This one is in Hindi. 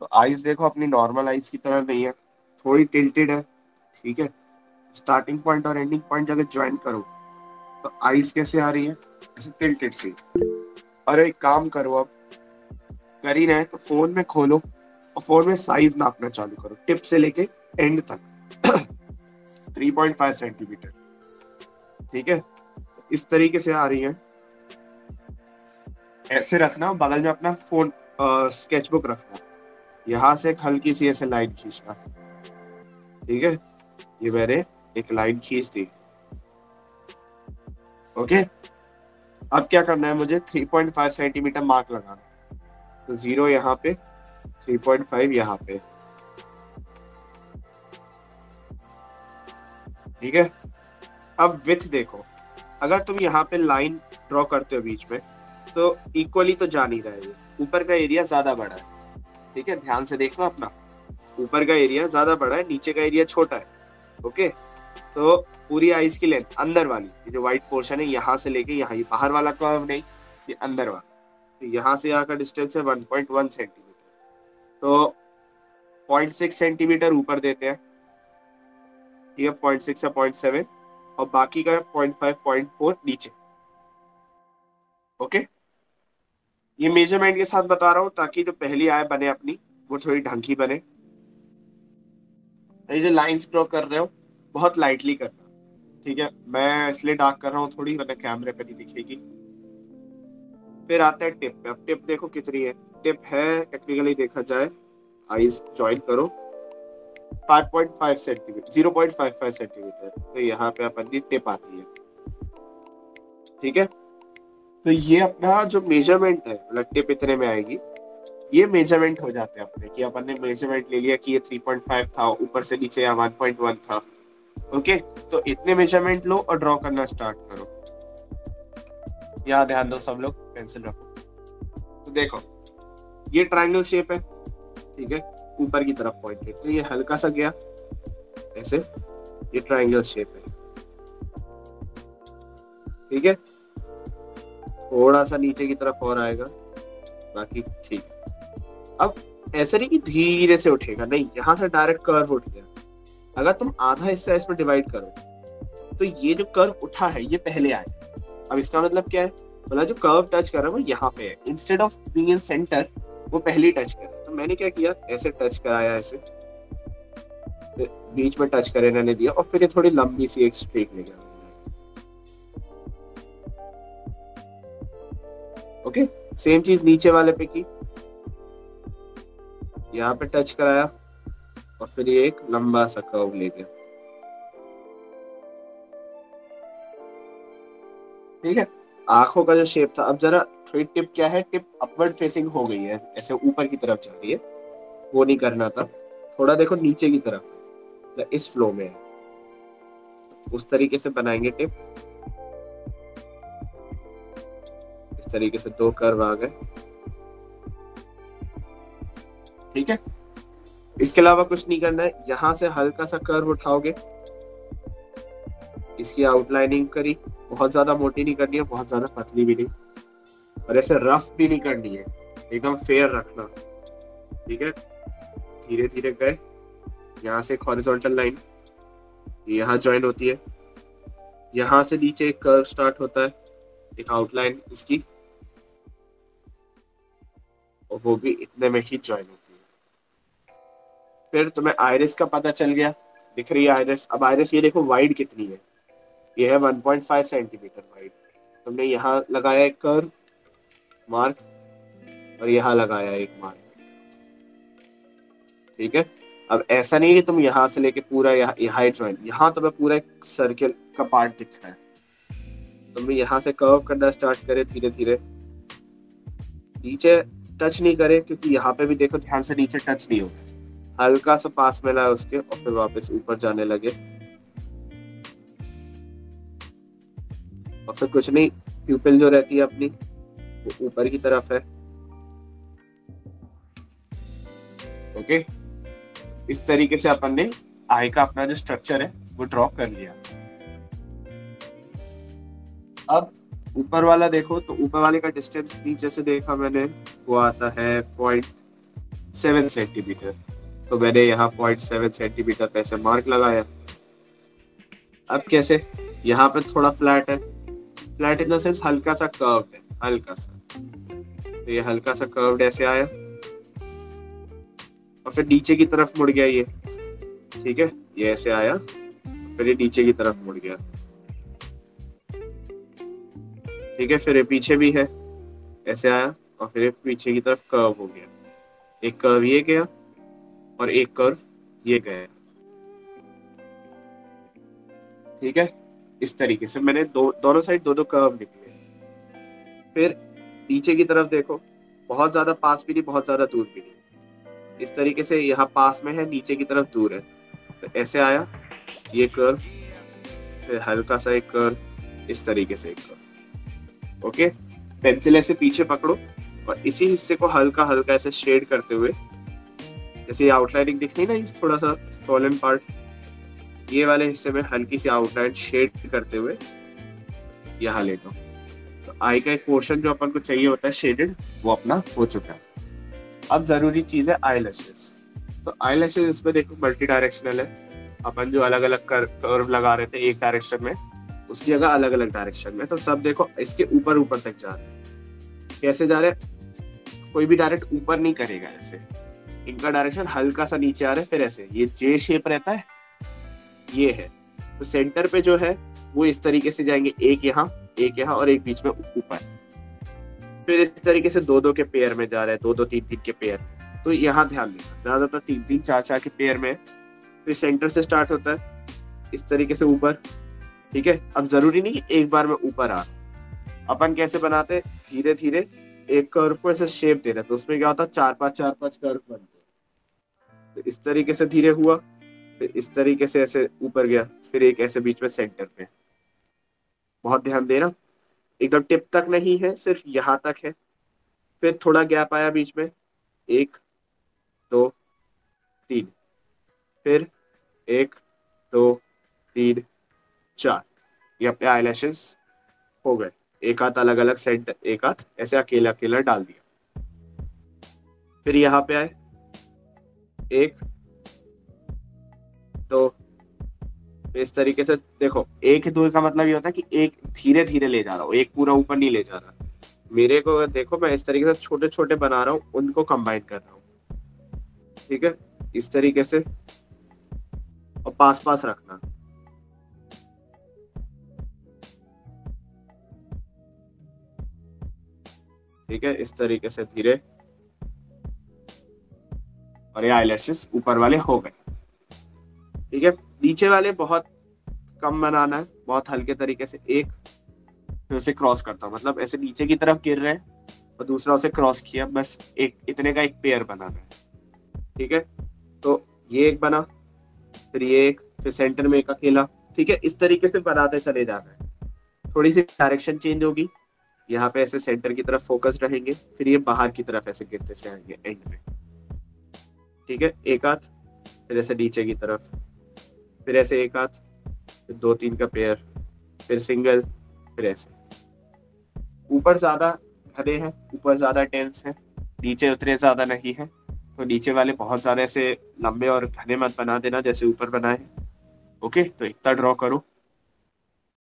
तो आइज देखो अपनी नॉर्मल आइज की तरह नहीं है, थोड़ी टिल्टेड है, ठीक है। स्टार्टिंग पॉइंट और एंडिंग पॉइंट अगर ज्वाइन करो तो आइज कैसे आ रही है, ऐसे टिल्टेड सी। और एक काम करो, अब कर ही रहे तो फोन में खोलो और फोन में साइज नापना चालू करो, टिप से लेके एंड तक 3.5 सेंटीमीटर, ठीक है। इस तरीके से आ रही है, ऐसे रखना, बगल में अपना फोन स्केचबुक रखना, यहाँ से एक हल्की सी ऐसे लाइन खींचना, ठीक है। ये मैंने एक लाइन खींच दी, ओके। अब क्या करना है मुझे, 3.5 सेंटीमीटर मार्क लगाना, तो 0 यहाँ पे, 3.5 यहाँ पे, ठीक है। अब विड्थ देखो, अगर तुम यहाँ पे लाइन ड्रॉ करते हो बीच में तो इक्वली तो जा नहीं रहा है, ऊपर का एरिया ज्यादा बड़ा है, ठीक है। ध्यान से देखना अपना, ऊपर का एरिया ज्यादा बड़ा है, नीचे का एरिया छोटा है, ओके। तो पूरी आइज की लेंथ अंदर वाली, ये जो वाइट पोर्शन है यहाँ से लेके यहाँ, ये बाहर वाला कर्व नहीं, ये अंदर वाला, तो यहाँ से यहाँ का डिस्टेंस है 1.1 सेंटीमीटर, तो 0.6 सेंटीमीटर ऊपर देते हैं, ठीक है, 0.6 या 0.7, और बाकी का 0.5 0.4 नीचे, ओके। ये मेजरमेंट के साथ बता रहा हूँ ताकि जो पहली आय बने अपनी वो थोड़ी ढंकी बने। ये जो लाइंस ड्रॉ कर रहे हो बहुत लाइटली करना, ठीक है। मैं इसलिए डार्क कर रहा हूँ थोड़ी, वरना कैमरे पे नहीं दिखेगी। फिर आता है टिप पे, अब टिप देखो कितनी है, टिप है टेक्निकली देखा जाए, आइज ज्वाइन करो 5.5 सेंटीमीटर, 0.55 सेंटीमीटर, तो यहाँ पे अपनी टिप आती है, ठीक है। तो ये अपना जो मेजरमेंट है, मतलब टिप इतने में आएगी, ये मेजरमेंट हो जाते हैं अपने, कि अपन ने मेजरमेंट ले लिया कि ये 3.5 था, ऊपर से नीचे या 1.1 था, ओके। तो इतने मेजरमेंट लो और ड्रॉ करना स्टार्ट करो। यहाँ ध्यान दो सब लोग, पेंसिल रखो। तो देखो ये ट्रायंगल शेप है, ठीक है, ऊपर की तरफ पॉइंटेड, तो ये हल्का सा गया ऐसे, ये ट्रायंगल शेप है, ठीक है। थोड़ा सा नीचे की तरफ और आएगा, बाकी ठीक है। अब ऐसा नहीं कि धीरे से उठेगा, नहीं, यहाँ से डायरेक्ट कर्व उठ गया। अगर तुम आधा हिस्सा इसमें डिवाइड करो तो ये जो कर्व उठा है ये पहले आए। अब इसका मतलब क्या है, मतलब जो कर्व टच कर रहा है वो यहाँ पे है, instead of being in centre वो पहले टच कर रहा है। तो मैंने क्या किया, ऐसे टच कराया, ऐसे बीच में टच करे रहने दिया, और फिर ये थोड़ी लंबी सी एक स्ट्रेट ले गया, ओके। सेम चीज नीचे वाले पे की, यहाँ पे टच कराया और फिर ये एक लंबा सा कर्व ले गया, ठीक है। आंखों का जो शेप था, अब जरा टिप क्या है, टिप अपवर्ड फेसिंग हो गई है, ऐसे ऊपर की तरफ जा रही है, वो नहीं करना था। थोड़ा देखो नीचे की तरफ, तो इस फ्लो में उस तरीके से बनाएंगे टिप, तरीके से दो कर्व आ गए, ठीक है। इसके अलावा कुछ नहीं करना है। यहां से हल्का सा कर्व उठाओगे, इसकी आउटलाइनिंग करी, बहुत ज्यादा मोटी नहीं करनी है, बहुत ज्यादा पतली भी नहीं, और ऐसे रफ भी नहीं करनी है, एकदम फेयर रखना, ठीक है। धीरे धीरे गए, यहां से एक हॉरिजॉन्टल लाइन यहाँ ज्वाइन होती है, यहां से नीचे एक कर्व स्टार्ट होता है, एक आउटलाइन इसकी, और वो भी इतने में ही ज्वाइन होती है। फिर तुम्हें आइरिस का पता चल गया, दिख रही है आइरिस। अब आइरिस ये देखो वाइड कितनी है, ये है 1.5 सेंटीमीटर वाइड। तुमने यहाँ लगाया एक कर्व मार्क और यहाँ लगाया एक मार्क, ठीक है। अब ऐसा नहीं है कि तुम यहाँ से लेके पूरा यहाँ ही ज्वाइन, यहाँ तुम्हें पूरा एक सर्किल का पार्ट दिख रहा है। तुम यहाँ से कर्व करना स्टार्ट करे धीरे धीरे, नीचे टच नहीं करे, क्योंकि यहाँ पे भी देखो ध्यान से नीचे टच नहीं हो, हल्का सा पास में लाए उसके, और फिर वापस ऊपर जाने लगे, और फिर कुछ नहीं, प्यूपिल जो रहती है अपनी वो ऊपर की तरफ है, ओके। इस तरीके से अपन ने आई का अपना जो स्ट्रक्चर है वो ड्रॉ कर लिया। अब ऊपर वाला देखो, तो ऊपर वाले का डिस्टेंस नीचे से देखा मैंने, वो आता है 0.6 0.7 सेंटीमीटर। तो मैंने यहाँ 0.7 सेंटीमीटर पे से मार्क लगाया। अब कैसे, यहाँ पे थोड़ा फ्लैट है, फ्लैट इन द सेंस हल्का सा कर्व्ड है, हल्का सा। तो ये हल्का सा कर्व्ड ऐसे आया और फिर नीचे की तरफ मुड़ गया ये, ठीक है, ये ऐसे आया फिर ये नीचे की तरफ मुड़ गया, ठीक है। फिर ये पीछे भी है, ऐसे आया और फिर ये पीछे की तरफ कर्व हो गया। एक कर्व ये गया और एक कर्व ये गया, ठीक है। इस तरीके से मैंने दोनों साइड दो कर्व निकले। फिर नीचे की तरफ देखो, बहुत ज्यादा पास भी नहीं, बहुत ज्यादा दूर भी नहीं। इस तरीके से यहाँ पास में है, नीचे की तरफ दूर है। तो ऐसे आया ये कर्व, फिर हल्का सा एक कर्व, इस तरीके से एक कर्व। ओके, पेंसिल ऐसे पीछे पकड़ो और इसी हिस्से को हल्का हल्का ऐसे शेड करते हुए, जैसे ये आउटलाइनिंग दिख रही ना, इस थोड़ा सा सोलन पार्ट, ये वाले हिस्से में हल्की सी आउटलाइन शेड करते हुए यहाँ ले लो। तो आई का एक पोर्शन जो अपन को चाहिए होता है शेडेड, वो अपना हो चुका है। अब जरूरी चीज है आई लैशेस। तो आई लैशेस इसमें देखो मल्टी डायरेक्शनल है। अपन जो अलग अलग कर्व लगा रहे थे एक डायरेक्शन में, उसकी जगह अलग अलग डायरेक्शन में। तो सब देखो इसके ऊपर ऊपर तक जा रहे हैं। कैसे जा रहे हैं, कोई भी डायरेक्ट ऊपर नहीं करेगा ऐसे, इनका डायरेक्शन हल्का सा नीचे आ रहा है। फिर ऐसे ये जे शेप रहता है, ये है। तो सेंटर पे जो है वो इस तरीके से जाएंगे, एक यहाँ, एक यहाँ और एक बीच में ऊपर। फिर इस तरीके से दो दो के पेयर में जा रहे हैं, दो दो तीन तीन के पेयर। तो यहाँ ध्यान देना, ज्यादातर तीन तीन चार चार के पेयर में। फिर सेंटर से स्टार्ट होता है इस तरीके से ऊपर, ठीक है। अब जरूरी नहीं कि एक बार में ऊपर आ। अपन कैसे बनाते, धीरे धीरे एक कर्व को ऐसे शेप दे रहे। तो उसमें क्या होता है, चार पांच कर्व बनते। तो इस तरीके से धीरे हुआ, फिर इस तरीके से ऐसे ऊपर गया, फिर एक ऐसे बीच में सेंटर पे। बहुत ध्यान देना, एकदम टिप तक नहीं है, सिर्फ यहाँ तक है। फिर थोड़ा गैप आया बीच में, 1 2 3, फिर 1 2 3 4। ये अपने आई लैशेस हो गए। एक हाथ अलग अलग सेट, एक हाथ ऐसे अकेला अकेला डाल दिया। फिर यहाँ पे आए 1 2। इस तरीके से देखो, 1 2 का मतलब ये होता है कि एक धीरे धीरे ले जा रहा हूँ, एक पूरा ऊपर नहीं ले जा रहा। मेरे को देखो, मैं इस तरीके से छोटे छोटे बना रहा हूँ, उनको कंबाइन कर रहा हूँ, ठीक है, इस तरीके से। और पास पास रखना, ठीक है, इस तरीके से धीरे। और ये आईलैशेस ऊपर वाले हो गए, ठीक है। नीचे वाले बहुत कम बनाना है, बहुत हल्के तरीके से। एक फिर उसे क्रॉस करता हूँ, मतलब ऐसे नीचे की तरफ गिर रहे हैं और दूसरा उसे क्रॉस किया, बस एक इतने का एक पेयर बनाना है, ठीक है। तो ये एक बना, फिर ये एक, फिर सेंटर में एक अकेला, ठीक है। इस तरीके से बनाते चले जाना है। थोड़ी सी डायरेक्शन चेंज होगी, यहाँ पे ऐसे सेंटर की तरफ फोकस रहेंगे, फिर ये बाहर की तरफ ऐसे गिरते से आएंगे एंड में, ठीक है। एक हाथ, फिर ऐसे नीचे की तरफ, फिर ऐसे एक हाथ, फिर 2 3 का पेयर, फिर सिंगल, फिर ऐसे। ऊपर ज्यादा घने हैं, ऊपर ज्यादा टेंस है, नीचे उतने ज्यादा नहीं है। तो नीचे वाले बहुत ज्यादा ऐसे लंबे और घने मत बना देना जैसे ऊपर बनाए। ओके, तो इतना ड्रॉ करो।